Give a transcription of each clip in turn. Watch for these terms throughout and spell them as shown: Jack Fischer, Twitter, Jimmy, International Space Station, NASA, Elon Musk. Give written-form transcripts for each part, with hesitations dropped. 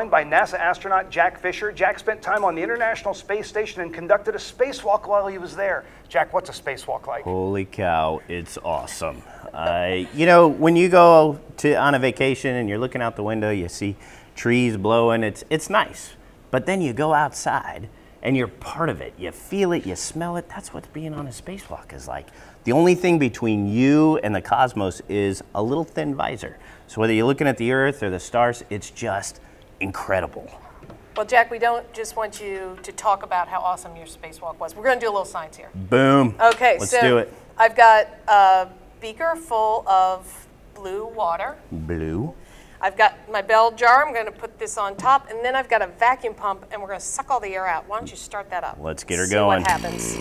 joined by NASA astronaut Jack Fischer. Jack spent time on the International Space Station and conducted a spacewalk while he was there. Jack, what's a spacewalk like? Holy cow, it's awesome. You know, when you go on a vacation and you're looking out the window, you see trees blowing, it's nice. But then you go outside and you're part of it. You feel it, you smell it. That's what being on a spacewalk is like. The only thing between you and the cosmos is a little thin visor. So whether you're looking at the Earth or the stars, it's just incredible. Well, Jack, we don't just want you to talk about how awesome your spacewalk was. We're going to do a little science here. Boom. Okay, let's do it. I've got a beaker full of blue water. Blue. I've got my bell jar. I'm going to put this on top, and then I've got a vacuum pump, and we're going to suck all the air out. Why don't you start that up? Let's get her going. See what happens.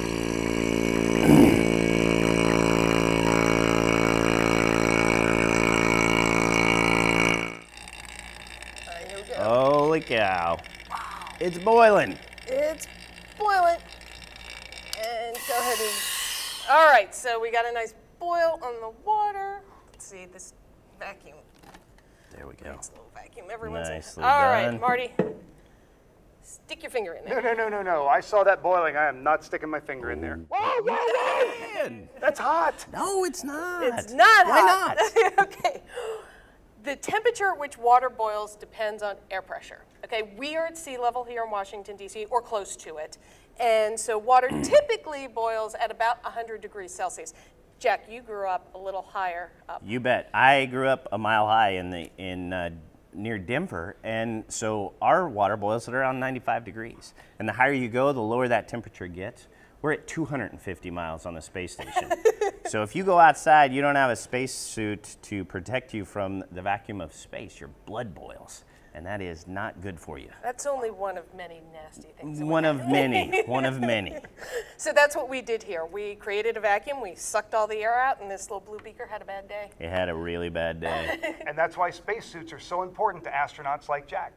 Here we go. Holy cow. Wow. It's boiling. It's boiling. And go ahead and... All right, so we got a nice boil on the water. Let's see this vacuum. There we go. It's a little vacuum. Everyone's nicely done. All right, Marty, stick your finger in there. No, no, no, no, no. I saw that boiling. I am not sticking my finger in there. Whoa, whoa, whoa! Man, that's hot. No, it's not. It's not hot. Why not? Okay. The temperature at which water boils depends on air pressure. Okay, we are at sea level here in Washington, D.C., or close to it. And so water typically boils at about 100 degrees Celsius. Jack, you grew up a little higher up. You bet. I grew up a mile high near Denver, and so our water boils at around 95 degrees. And the higher you go, the lower that temperature gets. We're at 250 miles on the space station. So if you go outside, you don't have a space suit to protect you from the vacuum of space. Your blood boils, and that is not good for you. That's only one of many nasty things. One of many, one of many. So that's what we did here. We created a vacuum, we sucked all the air out, and this little blue beaker had a bad day. It had a really bad day. And that's why spacesuits are so important to astronauts like Jack.